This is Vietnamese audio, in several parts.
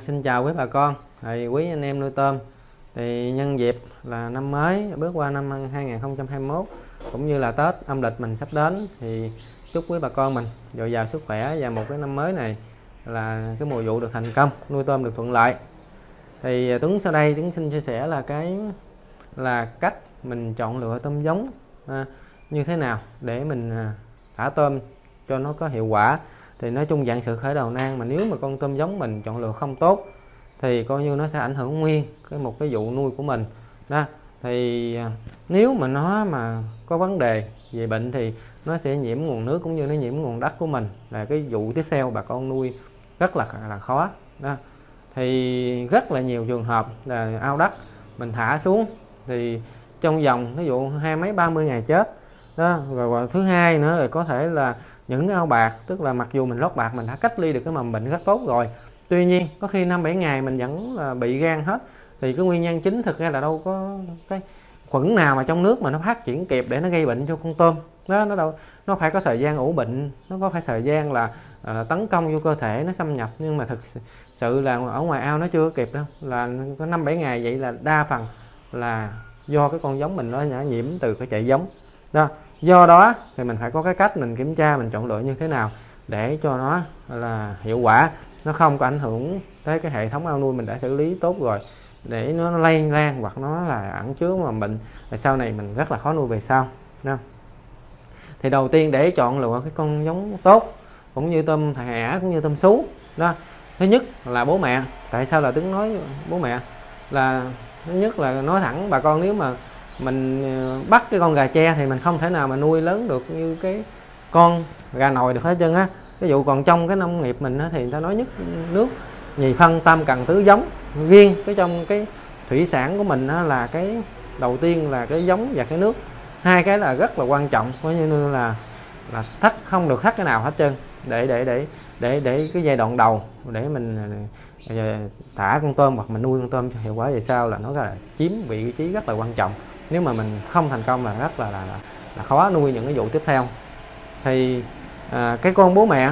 Xin chào quý bà con, quý anh em nuôi tôm. Thì nhân dịp là năm mới bước qua năm 2021 cũng như là Tết âm lịch mình sắp đến, thì chúc quý bà con mình dồi dào sức khỏe và một cái năm mới này là cái mùa vụ được thành công, nuôi tôm được thuận lợi. Thì Tuấn sau đây Tuấn xin chia sẻ là cách mình chọn lựa tôm giống như thế nào để mình thả tôm cho nó có hiệu quả. Thì nói chung dạng sự khởi đầu nan, mà nếu mà con tôm giống mình chọn lựa không tốt thì coi như nó sẽ ảnh hưởng nguyên một cái vụ nuôi của mình đó. Thì nếu mà nó mà có vấn đề về bệnh thì nó sẽ nhiễm nguồn nước cũng như nó nhiễm nguồn đất của mình, là cái vụ tiếp theo bà con nuôi rất là khó đó. Thì rất là nhiều trường hợp là ao đất mình thả xuống thì trong vòng ví dụ 20-30 ngày chết đó. Rồi thứ hai nữa là có thể là những cái ao bạc, tức là mặc dù mình lót bạc mình đã cách ly được cái mầm bệnh rất tốt rồi, tuy nhiên có khi 5-7 ngày mình vẫn là bị gan hết. Thì cái nguyên nhân chính thực ra là đâu có cái khuẩn nào mà trong nước mà nó phát triển kịp để nó gây bệnh cho con tôm đó, nó phải có thời gian ủ bệnh, nó có phải thời gian là tấn công vô cơ thể, nó xâm nhập. Nhưng mà thực sự là ở ngoài ao nó chưa kịp đâu, là có 5-7 ngày vậy là đa phần là do cái con giống mình nó nhiễm từ cái chạy giống đó. Do đó thì mình phải có cái cách mình kiểm tra, mình chọn lựa như thế nào để cho nó là hiệu quả, nó không có ảnh hưởng tới cái hệ thống ao nuôi mình đã xử lý tốt rồi, để nó lây lan hoặc nó là ẩn chứa mà bệnh sau này mình rất là khó nuôi về sau. Thì đầu tiên để chọn lựa cái con giống tốt cũng như tôm thẻ cũng như tôm sú đó, thứ nhất là bố mẹ. Tại sao là Tuấn nói bố mẹ? Là thứ nhất là nói thẳng bà con, nếu mà mình bắt cái con gà tre thì mình không thể nào mà nuôi lớn được như cái con gà nồi được hết trơn á. Ví dụ còn trong cái nông nghiệp mình thì người ta nói nhất nước nhì phân tam cần tứ giống, riêng cái trong cái thủy sản của mình là cái đầu tiên là cái giống và cái nước, hai cái là rất là quan trọng. Coi như là thách, không được thách cái nào hết trơn, để cái giai đoạn đầu để mình thả con tôm hoặc mình nuôi con tôm hiệu quả về sau là nó là chiếm vị trí rất là quan trọng. Nếu mà mình không thành công là rất là khó nuôi những cái vụ tiếp theo. Thì cái con bố mẹ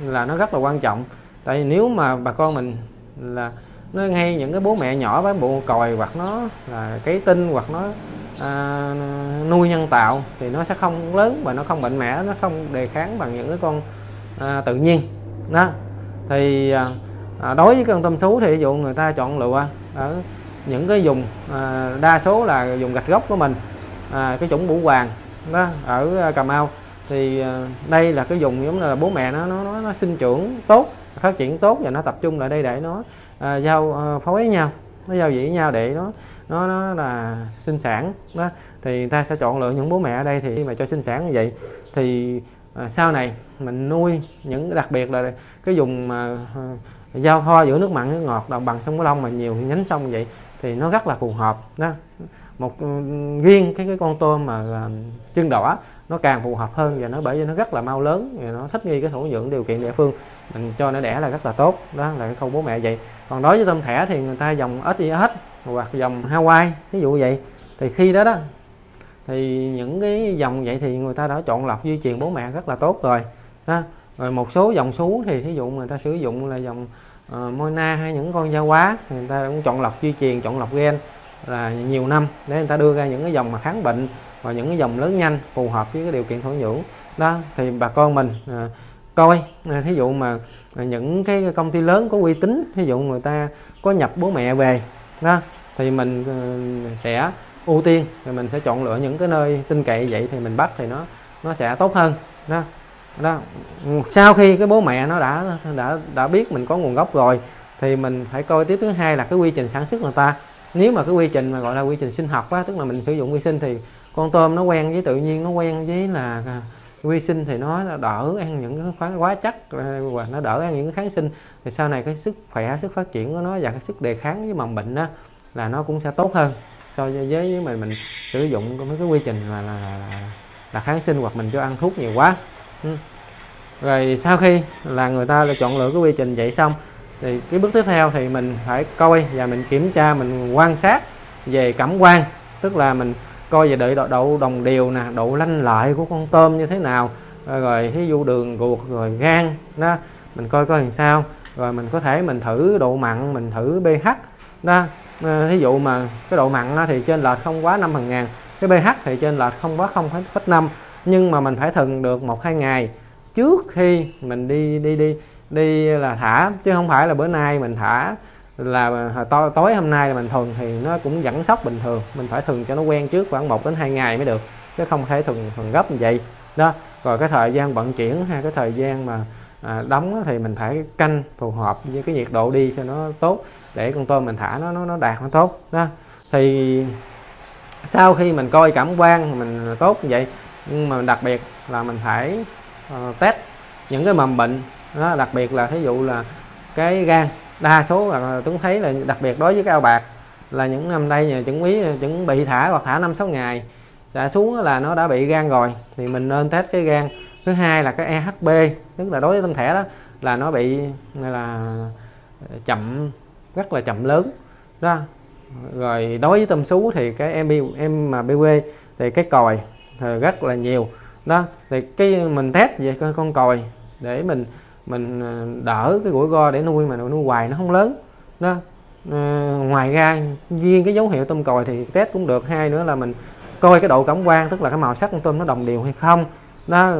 là nó rất là quan trọng. Tại vì nếu mà bà con mình là nó ngay những cái bố mẹ nhỏ với bộ còi hoặc nó là cái tinh hoặc nó nuôi nhân tạo thì nó sẽ không lớn và nó không mạnh mẽ, nó không đề kháng bằng những cái con tự nhiên đó. Thì đối với con tôm sú thì ví dụ người ta chọn lựa ở những cái vùng đa số là vùng gạch gốc của mình, cái chủng Bủ Hoàng đó ở Cà Mau. Thì đây là cái vùng giống là bố mẹ nó sinh trưởng tốt, phát triển tốt, và nó tập trung lại đây để nó giao phối với nhau, nó giao dị với nhau để nó là sinh sản đó. Thì người ta sẽ chọn lựa những bố mẹ ở đây thì khi mà cho sinh sản như vậy thì sau này mình nuôi những, đặc biệt là cái vùng mà giao thoa giữa nước mặn nước ngọt đồng bằng sông Cửu Long mà nhiều nhánh sông vậy thì nó rất là phù hợp đó. Một riêng cái con tôm mà chân đỏ nó càng phù hợp hơn, và nó bởi vì nó rất là mau lớn và nó thích nghi cái thổ nhưỡng điều kiện địa phương, mình cho nó đẻ là rất là tốt đó, là cái khâu bố mẹ vậy. Còn đối với tôm thẻ thì người ta dòng SIS hoặc dòng HAWAI ví dụ vậy, thì khi đó thì những cái dòng vậy thì người ta đã chọn lọc di truyền bố mẹ rất là tốt rồi đó. Rồi một số dòng sú thì thí dụ người ta sử dụng là dòng MOINA hay những con gia quá, thì người ta cũng chọn lọc di truyền, chọn lọc gen là nhiều năm để người ta đưa ra những cái dòng mà kháng bệnh và những cái dòng lớn nhanh phù hợp với cái điều kiện thổ nhưỡng đó. Thì bà con mình coi thí dụ mà những cái công ty lớn có uy tín, thí dụ người ta có nhập bố mẹ về đó thì mình sẽ ưu tiên, thì mình sẽ chọn lựa những cái nơi tin cậy vậy thì mình bắt thì nó sẽ tốt hơn đó. Sau khi cái bố mẹ nó đã biết mình có nguồn gốc rồi thì mình phải coi tiếp. Thứ hai là cái quy trình sản xuất người ta, nếu mà cái quy trình mà gọi là quy trình sinh học á, tức là mình sử dụng vi sinh thì con tôm nó quen với tự nhiên, nó quen với là vi sinh thì nó đỡ ăn những cái hóa chất và nó đỡ ăn những cái kháng sinh, thì sau này cái sức khỏe, sức phát triển của nó và cái sức đề kháng với mầm bệnh đó là nó cũng sẽ tốt hơn so với mình sử dụng mấy cái quy trình mà là kháng sinh hoặc mình cho ăn thuốc nhiều quá. Rồi sau khi là người ta là chọn lựa cái quy trình vậy xong thì cái bước tiếp theo thì mình phải coi và mình kiểm tra, mình quan sát về cảm quan, tức là mình coi về độ đồng đều nè, độ lanh lợi của con tôm như thế nào, rồi thí dụ đường ruột rồi gan đó, mình coi làm sao. rồi mình có thể mình thử độ mặn, mình thử pH đó. Thí dụ mà cái độ mặn thì trên lệch không quá 5 phần ngàn, cái pH thì trên lệch không quá 0,5, nhưng mà mình phải thừng được 1-2 ngày trước khi mình đi là thả, chứ không phải là bữa nay mình thả là tối hôm nay là mình thuần thì nó cũng vẫn sốc bình thường. Mình phải thuần cho nó quen trước khoảng 1-2 ngày mới được, chứ không thể thuần gấp như vậy đó. Rồi cái thời gian vận chuyển hay cái thời gian mà đóng thì mình phải canh phù hợp với cái nhiệt độ đi cho nó tốt, để con tôm mình thả nó đạt nó tốt đó. Thì sau khi mình coi cảm quan mình tốt như vậy, nhưng mà đặc biệt là mình phải test những cái mầm bệnh đó, đặc biệt là thí dụ là cái gan. Đa số là Tuấn thấy là đặc biệt đối với cái ao bạc là những năm đây nhà chuẩn bị thả hoặc thả 5-6 ngày đã xuống là nó đã bị gan rồi, thì mình nên test cái gan. Thứ hai là cái EHB, tức là đối với tôm thẻ đó là nó bị là chậm, rất là chậm lớn đó. Rồi đối với tôm sú thì cái MBV thì cái còi thì rất là nhiều đó. Thì cái mình test về con còi để mình đỡ cái rủi ro để nuôi mà nuôi hoài nó không lớn đó. Ngoài ra riêng cái dấu hiệu tôm còi thì test cũng được. Hai nữa là mình coi cái độ cảm quan, tức là cái màu sắc con tôm nó đồng đều hay không đó.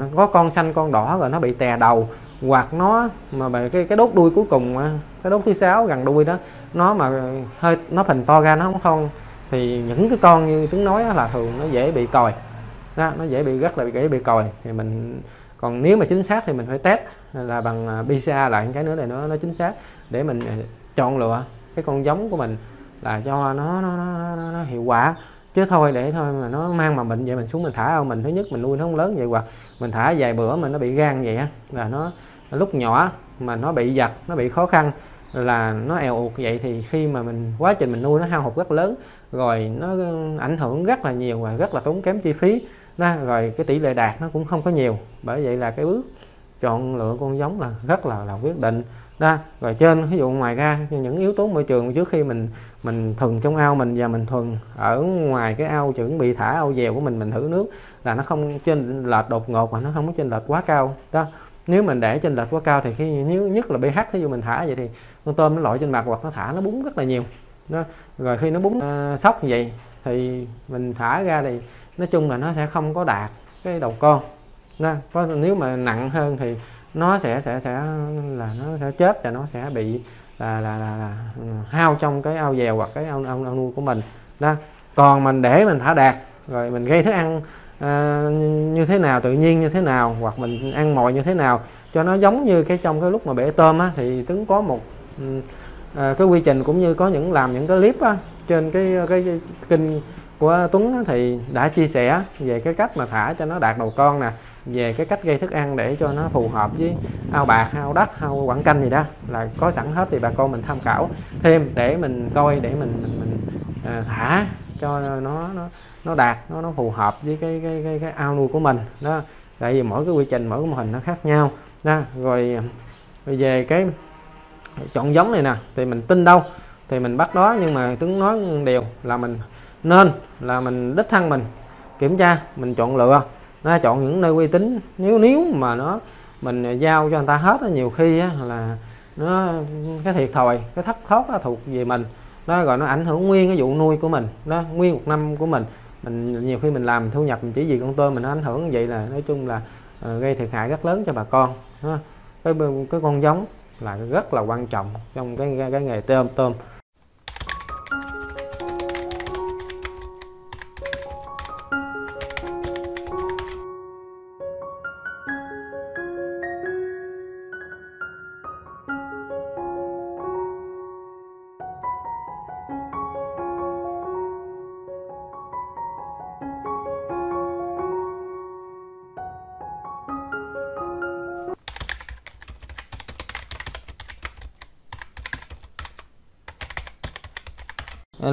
Nó có con xanh con đỏ rồi nó bị tè đầu, hoặc nó mà về cái đốt đuôi cuối cùng, cái đốt thứ 6 gần đuôi đó, nó mà hơi nó phình to ra nó không thông, thì những cái con như Tuấn nói là thường nó dễ bị còi đó, nó dễ bị rất là dễ bị còi. Thì mình còn nếu mà chính xác thì mình phải test là bằng PCR lại cái nữa để nó chính xác, để mình chọn lựa cái con giống của mình là cho nó hiệu quả. Chứ thôi để thôi mà nó mang mầm bệnh vậy mình xuống mình thả ao mình, thứ nhất mình nuôi nó không lớn vậy, hoặc mình thả vài bữa mà nó bị gan vậy á, là nó lúc nhỏ mà nó bị giật, nó bị khó khăn, là nó èo ụt vậy, thì khi mà mình quá trình mình nuôi nó hao hụt rất lớn, rồi nó ảnh hưởng rất là nhiều và rất là tốn kém chi phí đó, rồi cái tỷ lệ đạt nó cũng không có nhiều. Bởi vậy là cái bước chọn lựa con giống là rất là quyết định đó. Rồi trên ví dụ ngoài ra những yếu tố môi trường, trước khi mình thuần trong ao mình và mình thuần ở ngoài cái ao chuẩn bị thả, ao dèo của mình thử nước là nó không chênh lệch đột ngột, mà nó không có chênh lệch quá cao đó. Nếu mình để chênh lệch quá cao thì khi nhất là pH, thí dụ mình thả vậy thì con tôm nó lội trên mặt hoặc nó thả nó búng rất là nhiều đó. Rồi khi nó búng sốc vậy thì mình thả ra thì nói chung là nó sẽ không có đạt cái đầu con đó. Có nếu mà nặng hơn thì nó sẽ chết, và nó sẽ bị là hao trong cái ao dèo hoặc cái ao nuôi của mình đó. Còn mình để mình thả đạt rồi mình gây thức ăn như thế nào, tự nhiên như thế nào, hoặc mình ăn mồi như thế nào cho nó giống như cái trong cái lúc mà bể tôm á, thì Tuấn có một cái quy trình cũng như có làm những cái clip á, trên cái kênh của Tuấn á, thì đã chia sẻ về cái cách mà thả cho nó đạt đầu con nè, về cái cách gây thức ăn để cho nó phù hợp với ao bạc, ao đất, ao quảng canh gì đó là có sẵn hết, thì bà con mình tham khảo thêm để mình coi, để mình thả cho nó đạt, nó phù hợp với cái ao nuôi của mình đó. Tại vì mỗi cái quy trình, mỗi cái mô hình nó khác nhau đó. Rồi về cái chọn giống này nè, thì mình tin đâu thì mình bắt đó, nhưng mà Tuấn nói điều là mình nên là mình đích thân mình kiểm tra, mình chọn lựa, nó chọn những nơi uy tín. Nếu mà mình giao cho người ta hết, nhiều khi là nó cái thiệt thòi, cái thất thoát thuộc về mình đó, rồi nó ảnh hưởng nguyên cái vụ nuôi của mình đó, nguyên một năm của mình nhiều khi mình làm thu nhập mình chỉ vì con tôm mình nó ảnh hưởng như vậy, là nói chung là gây thiệt hại rất lớn cho bà con đó. Cái con giống là rất là quan trọng trong cái nghề tôm.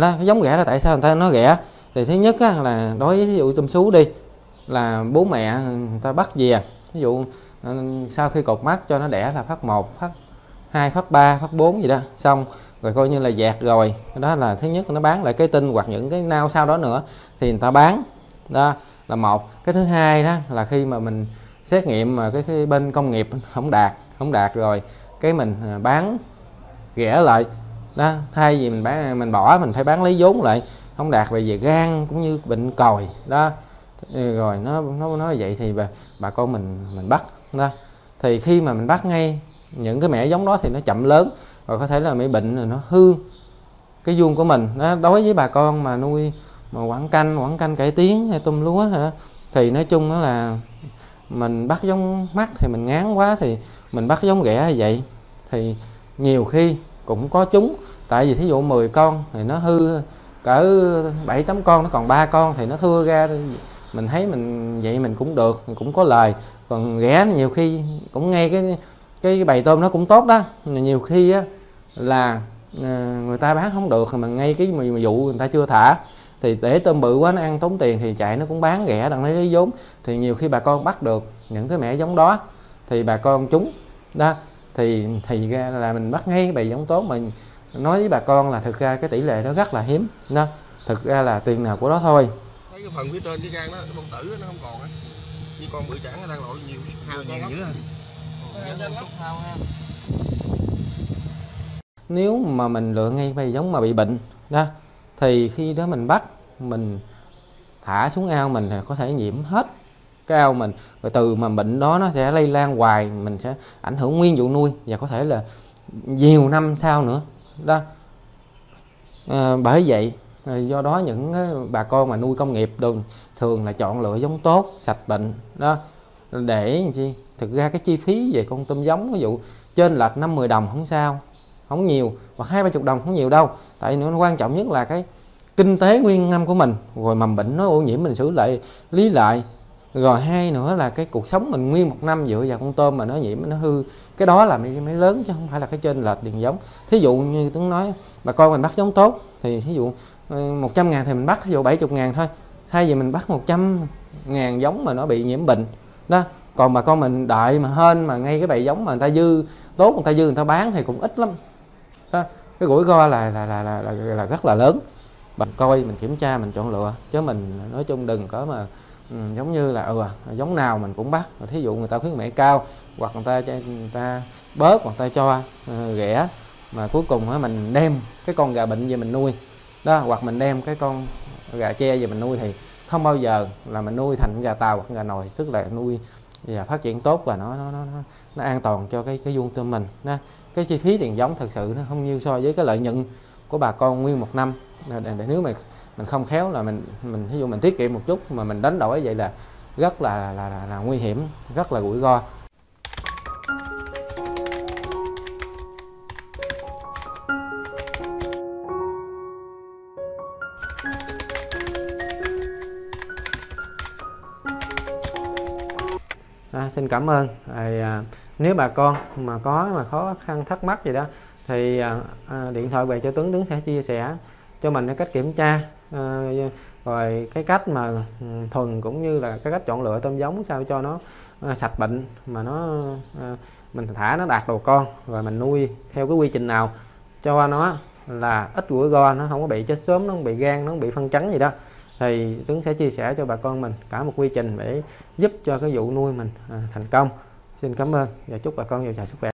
Đó, cái giống ghẻ là tại sao người ta nói ghẻ, thì thứ nhất á, là đối với ví dụ tôm sú đi, là bố mẹ người ta bắt về, ví dụ sau khi cột mắt cho nó đẻ là phát 1, phát 2, phát 3, phát 4 gì đó xong rồi coi như là dạt rồi, đó là thứ nhất, nó bán lại cái tinh hoặc những cái nao sau đó nữa thì người ta bán, đó là một. Cái thứ hai đó là khi mà mình xét nghiệm mà cái bên công nghiệp không đạt rồi cái mình bán ghẻ lại đó, thay vì mình bán mình bỏ mình phải bán lấy vốn lại, không đạt về gan cũng như bệnh còi đó. Rồi nó nói vậy thì bà con mình bắt đó, thì khi mà mình bắt ngay những cái mẻ giống đó thì nó chậm lớn, rồi có thể là bị bệnh rồi nó hư cái vuông của mình đó. Đối với bà con mà nuôi mà quảng canh cải tiến hay tôm lúa đó, thì nói chung đó là mình bắt giống mắt thì mình ngán quá thì mình bắt giống ghẻ như vậy, thì nhiều khi cũng có trúng. Tại vì thí dụ 10 con thì nó hư cỡ 7-8 con, nó còn 3 con thì nó thưa ra, mình thấy mình vậy mình cũng được, mình cũng có lời. Còn ghẻ nhiều khi cũng ngay cái bầy tôm nó cũng tốt đó, nhiều khi á, là người ta bán không được mà ngay cái vụ người ta chưa thả thì để tôm bự quá nó ăn tốn tiền thì chạy nó cũng bán ghẻ đặng lấy vốn. Thì nhiều khi bà con bắt được những cái mẻ giống đó thì bà con trúng đó, thì ra là mình bắt ngay bầy giống tốt. Mình nói với bà con là thực ra cái tỷ lệ nó rất là hiếm đó, thực ra là tiền nào của nó thôi. Thấy cái phần phía trên cái gan đó, cái bông tử nó không còn á, như con bự chản nó đang lội nhiều hao nhiều dữ. Nếu mà mình lựa ngay bầy giống mà bị bệnh đó thì khi đó mình bắt mình thả xuống ao mình là có thể nhiễm hết cái ao mình, rồi từ mà bệnh đó nó sẽ lây lan hoài, mình sẽ ảnh hưởng nguyên vụ nuôi và có thể là nhiều năm sau nữa đó. Bởi vậy do đó những bà con mà nuôi công nghiệp thường là chọn lựa giống tốt sạch bệnh đó, để chi thực ra cái chi phí về con tôm giống ví dụ trên lệch 5-10 đồng không sao, không nhiều, hoặc 20-30 đồng không nhiều đâu. Tại nữa quan trọng nhất là cái kinh tế nguyên năm của mình, rồi mầm bệnh nó ô nhiễm mình xử lại lý lại, rồi hai nữa là cái cuộc sống mình nguyên một năm dựa vào con tôm mà nó nhiễm nó hư, cái đó là mấy lớn chứ không phải là cái trên lệch điền giống. Thí dụ như Tuấn nói bà con mình bắt giống tốt thì thí dụ 100.000 thì mình bắt thí dụ 70.000 thôi, thay vì mình bắt 100.000 giống mà nó bị nhiễm bệnh đó. Còn bà con mình đợi mà hên mà ngay cái bầy giống mà người ta dư tốt, người ta bán thì cũng ít lắm đó. Cái rủi ro là rất là lớn. Mình coi mình kiểm tra mình chọn lựa, chứ mình nói chung đừng có mà giống như là giống nào mình cũng bắt. Thí dụ người ta khuyến mãi cao hoặc người ta bớt hoặc người ta cho rẻ, mà cuối cùng mình đem cái con gà bệnh về mình nuôi đó, hoặc mình đem cái con gà tre về mình nuôi thì không bao giờ là mình nuôi thành gà tàu hoặc gà nồi, tức là nuôi và phát triển tốt và nó an toàn cho cái vuông tôm mình đó. Cái chi phí tiền giống thật sự nó không nhiều so với cái lợi nhuận của bà con nguyên một năm. Để nếu mà mình không khéo là mình ví dụ mình tiết kiệm một chút mà mình đánh đổi vậy là rất là nguy hiểm, rất là rủi ro. Xin cảm ơn. Nếu bà con mà có khó khăn thắc mắc gì đó thì điện thoại về cho Tuấn, Tuấn sẽ chia sẻ cho mình cái cách kiểm tra, rồi cái cách mà thuần cũng như là cái cách chọn lựa tôm giống sao cho nó sạch bệnh mà nó mình thả nó đạt đồ con, rồi mình nuôi theo cái quy trình nào cho nó là ít rủi ro, nó không có bị chết sớm, nó không bị gan, nó không bị phân trắng gì đó. Thì Tuấn sẽ chia sẻ cho bà con mình cả một quy trình để giúp cho cái vụ nuôi mình thành công. Xin cảm ơn và chúc bà con nhiều sức khỏe.